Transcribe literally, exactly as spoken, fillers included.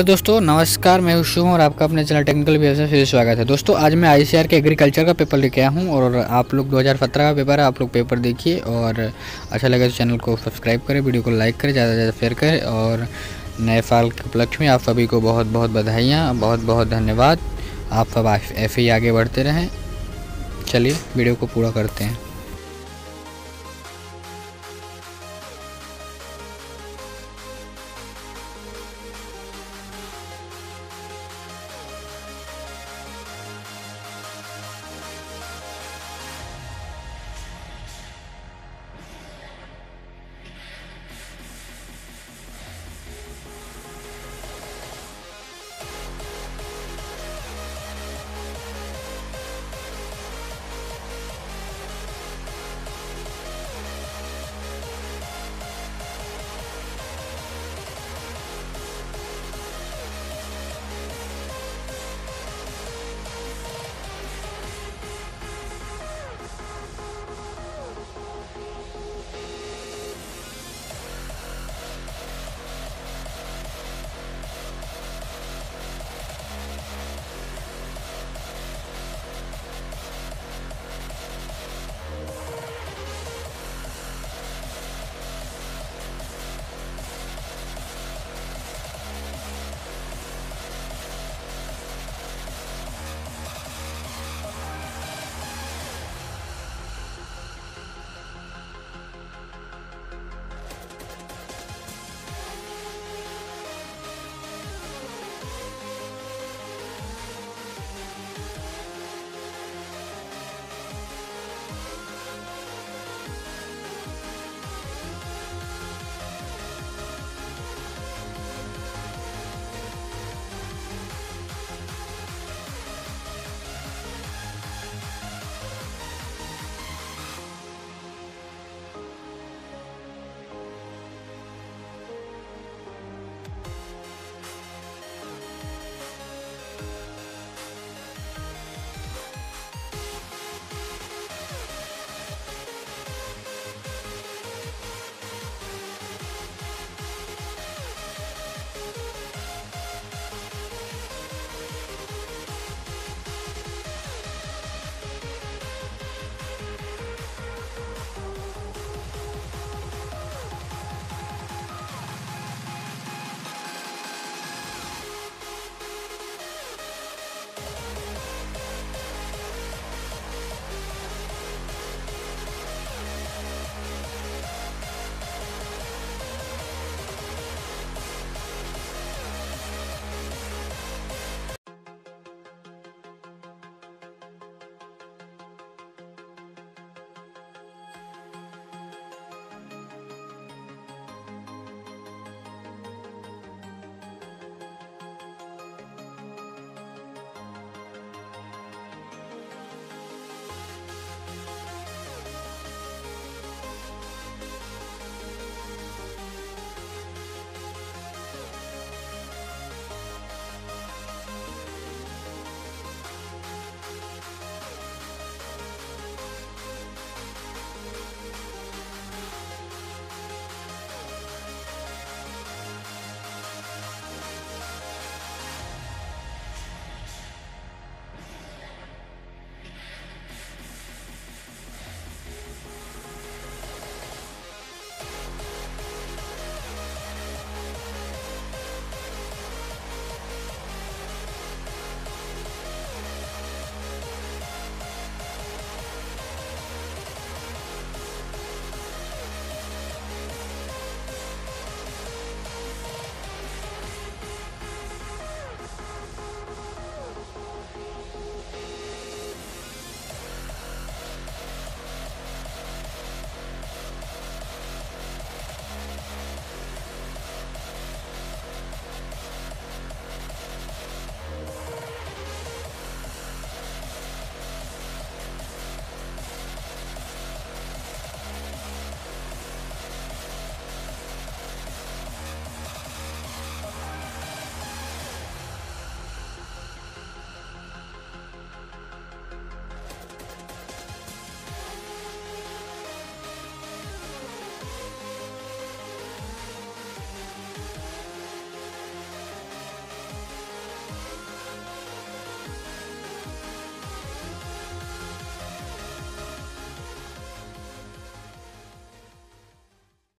Hello दोस्तों नमस्कार, मैं हुशू और आपका अपने चैनल टेक्निकल व्यवस्था से स्वागत है। दोस्तों आज मैं आई सी ए आर के एग्रीकल्चर का पेपर लेके आया हूं और आप लोग दो हज़ार सत्रह का पेपर है, आप लोग पेपर देखिए और अच्छा लगे तो चैनल को सब्सक्राइब करें, वीडियो को लाइक करें, ज़्यादा से ज़्यादा शेयर करें। और नए साल के उपलक्ष्य में आप सभी को बहुत बहुत बधाइयाँ, बहुत बहुत धन्यवाद। आप सब ऐसे ही आगे बढ़ते रहें। चलिए वीडियो को पूरा करते हैं।